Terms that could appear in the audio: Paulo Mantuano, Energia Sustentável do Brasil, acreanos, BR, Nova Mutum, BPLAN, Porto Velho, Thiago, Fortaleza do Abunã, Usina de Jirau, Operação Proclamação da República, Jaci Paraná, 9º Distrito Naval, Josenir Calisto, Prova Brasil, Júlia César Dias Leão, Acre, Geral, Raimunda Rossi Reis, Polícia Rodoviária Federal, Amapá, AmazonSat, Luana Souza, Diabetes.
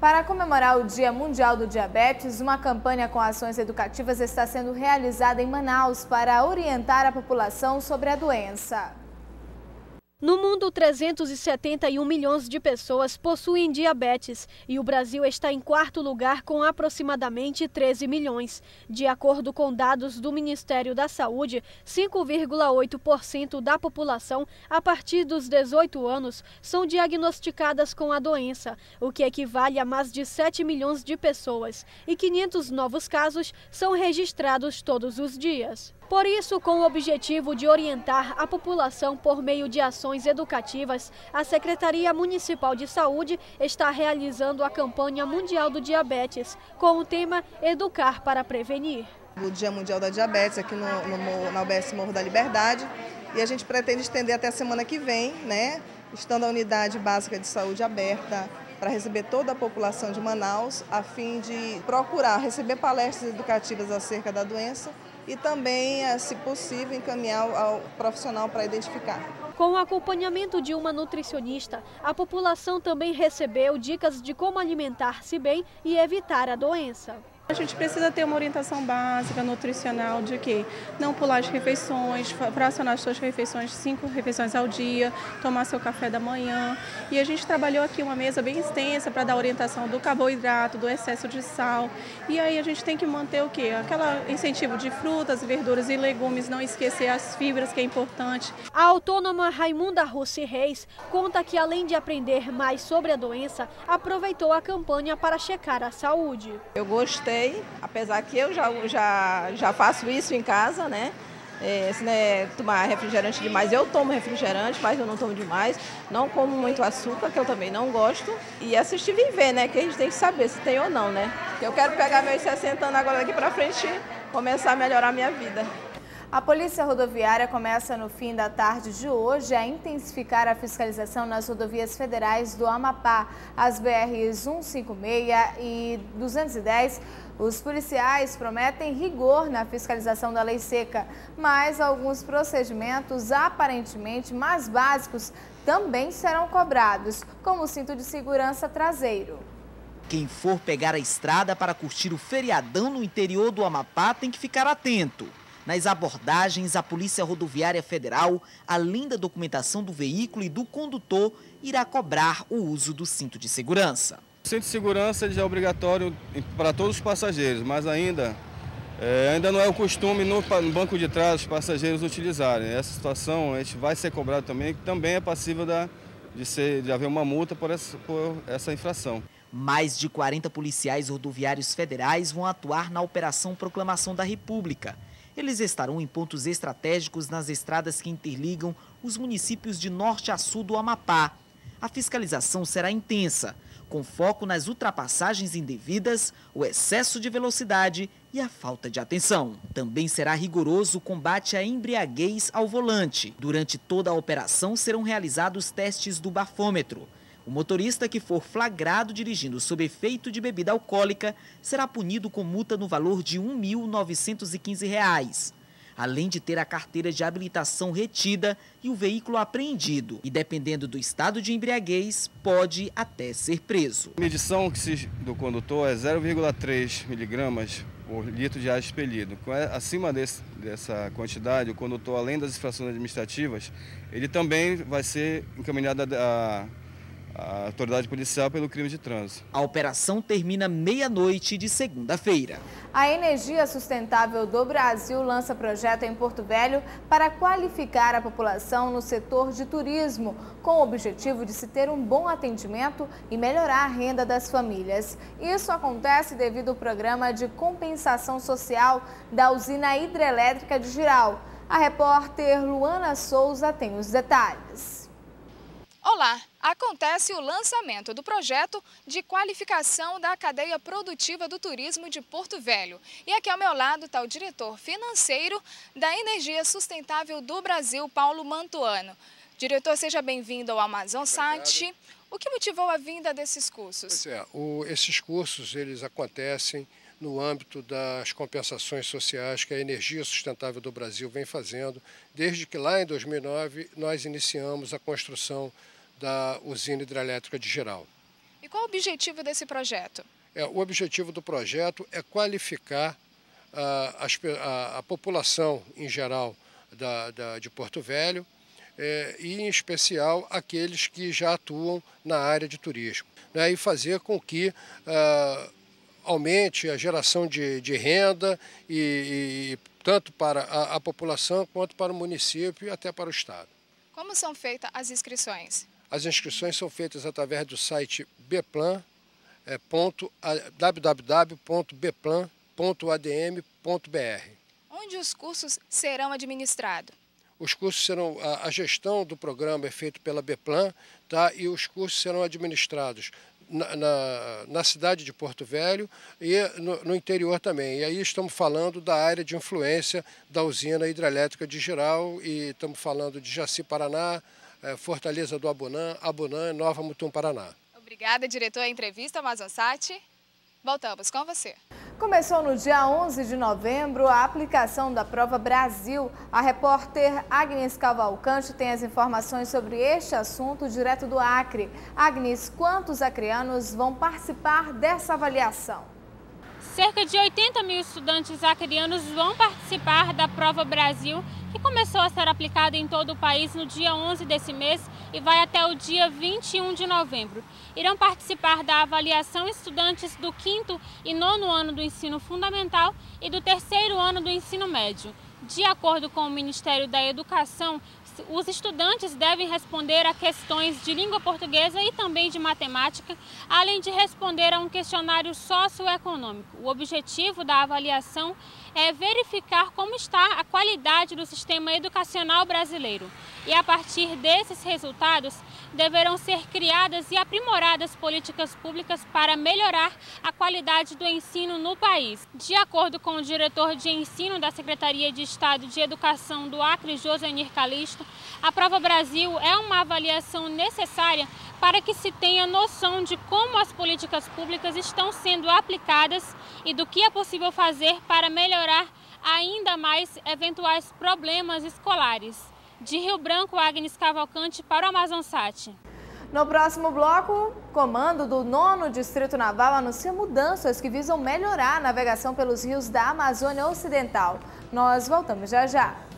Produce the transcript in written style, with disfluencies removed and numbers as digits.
Para comemorar o Dia Mundial do Diabetes, uma campanha com ações educativas está sendo realizada em Manaus para orientar a população sobre a doença. No mundo, 371 milhões de pessoas possuem diabetes e o Brasil está em quarto lugar com aproximadamente 13 milhões. De acordo com dados do Ministério da Saúde, 5,8% da população a partir dos 18 anos são diagnosticadas com a doença, o que equivale a mais de 7 milhões de pessoas, e 500 novos casos são registrados todos os dias. Por isso, com o objetivo de orientar a população por meio de ações educativas, a Secretaria Municipal de Saúde está realizando a campanha mundial do diabetes, com o tema Educar para Prevenir. O Dia Mundial da Diabetes aqui na UBS Morro da Liberdade, e a gente pretende estender até a semana que vem, né? Estando a unidade básica de saúde aberta para receber toda a população de Manaus, a fim de procurar receber palestras educativas acerca da doença, e também, se possível, encaminhar ao profissional para identificar. Com o acompanhamento de uma nutricionista, a população também recebeu dicas de como alimentar-se bem e evitar a doença. A gente precisa ter uma orientação básica nutricional de que não pular as refeições, fracionar as suas refeições, 5 refeições ao dia, tomar seu café da manhã. E a gente trabalhou aqui uma mesa bem extensa para dar orientação do carboidrato, do excesso de sal. E aí a gente tem que manter o quê? Aquele incentivo de frutas, verduras e legumes, não esquecer as fibras, que é importante. A autônoma Raimunda Rossi Reis conta que, além de aprender mais sobre a doença, aproveitou a campanha para checar a saúde. Eu gostei. Apesar que eu já faço isso em casa, né? Se não é tomar refrigerante demais, eu tomo refrigerante, mas eu não tomo demais. Não como muito açúcar, que eu também não gosto. E assistir e ver, né? Que a gente tem que saber se tem ou não, né? Eu quero pegar meus 60 anos agora daqui pra frente e começar a melhorar a minha vida. A Polícia Rodoviária começa no fim da tarde de hoje a intensificar a fiscalização nas rodovias federais do Amapá, as BRs 156 e 210. Os policiais prometem rigor na fiscalização da lei seca, mas alguns procedimentos aparentemente mais básicos também serão cobrados, como o cinto de segurança traseiro. Quem for pegar a estrada para curtir o feriadão no interior do Amapá tem que ficar atento. Nas abordagens, a Polícia Rodoviária Federal, além da documentação do veículo e do condutor, irá cobrar o uso do cinto de segurança. O cinto de segurança já é obrigatório para todos os passageiros, mas ainda não é o costume no banco de trás os passageiros utilizarem. Essa situação a gente vai ser cobrado também é passível de haver uma multa por essa infração. Mais de 40 policiais rodoviários federais vão atuar na Operação Proclamação da República. Eles estarão em pontos estratégicos nas estradas que interligam os municípios de norte a sul do Amapá. A fiscalização será intensa, com foco nas ultrapassagens indevidas, o excesso de velocidade e a falta de atenção. Também será rigoroso o combate à embriaguez ao volante. Durante toda a operação serão realizados testes do bafômetro. O motorista que for flagrado dirigindo sob efeito de bebida alcoólica será punido com multa no valor de R$ 1.915, além de ter a carteira de habilitação retida e o veículo apreendido. E dependendo do estado de embriaguez, pode até ser preso. A medição do condutor é 0,3 miligramas por litro de ar expelido. Acima dessa quantidade, o condutor, além das infrações administrativas, ele também vai ser encaminhado a autoridade policial pelo crime de trânsito. A operação termina meia-noite de segunda-feira. A Energia Sustentável do Brasil lança projeto em Porto Velho para qualificar a população no setor de turismo, com o objetivo de se ter um bom atendimento e melhorar a renda das famílias. Isso acontece devido ao programa de compensação social da usina hidrelétrica de Jirau. A repórter Luana Souza tem os detalhes. Olá! Acontece o lançamento do projeto de qualificação da cadeia produtiva do turismo de Porto Velho. E aqui ao meu lado está o diretor financeiro da Energia Sustentável do Brasil, Paulo Mantuano. Diretor, seja bem-vindo ao AmazonSat. O que motivou a vinda desses cursos? Esses cursos eles acontecem no âmbito das compensações sociais que a Energia Sustentável do Brasil vem fazendo, desde que lá em 2009 nós iniciamos a construção da usina hidrelétrica de Geral. E Qual o objetivo desse projeto? O objetivo do projeto é qualificar a população em geral de Porto Velho e, em especial, aqueles que já atuam na área de turismo, né, e fazer com que aumente a geração de renda e tanto para a população quanto para o município e até para o Estado. Como são feitas as inscrições? As inscrições são feitas através do site BPLAN, www.bplan.adm.br. Onde os cursos serão administrados? Os cursos serão, a gestão do programa é feita pela BPLAN, tá? E os cursos serão administrados na cidade de Porto Velho e no interior também. E aí estamos falando da área de influência da usina hidrelétrica de Geral e estamos falando de Jaci Paraná, Fortaleza do Abunã, Nova Mutum, Paraná. Obrigada, diretor. A entrevista AmazonSat. Voltamos com você. Começou no dia 11 de novembro a aplicação da Prova Brasil. A repórter Agnes Cavalcante tem as informações sobre este assunto direto do Acre. Agnes, quantos acreanos vão participar dessa avaliação? Cerca de 80 mil estudantes acreanos vão participar da Prova Brasil, que começou a ser aplicada em todo o país no dia 11 desse mês e vai até o dia 21 de novembro. Irão participar da avaliação estudantes do 5º e 9º ano do ensino fundamental e do 3º ano do ensino médio. De acordo com o Ministério da Educação, os estudantes devem responder a questões de língua portuguesa e também de matemática, além de responder a um questionário socioeconômico. O objetivo da avaliação é verificar como está a qualidade do sistema educacional brasileiro. E a partir desses resultados, deverão ser criadas e aprimoradas políticas públicas para melhorar a qualidade do ensino no país. De acordo com o diretor de ensino da Secretaria de Estado de Educação do Acre, Josenir Calisto, a Prova Brasil é uma avaliação necessária para que se tenha noção de como as políticas públicas estão sendo aplicadas e do que é possível fazer para melhorar ainda mais eventuais problemas escolares. De Rio Branco, Agnes Cavalcante para o AmazonSat. No próximo bloco, comando do 9º Distrito Naval anuncia mudanças que visam melhorar a navegação pelos rios da Amazônia Ocidental. Nós voltamos já já.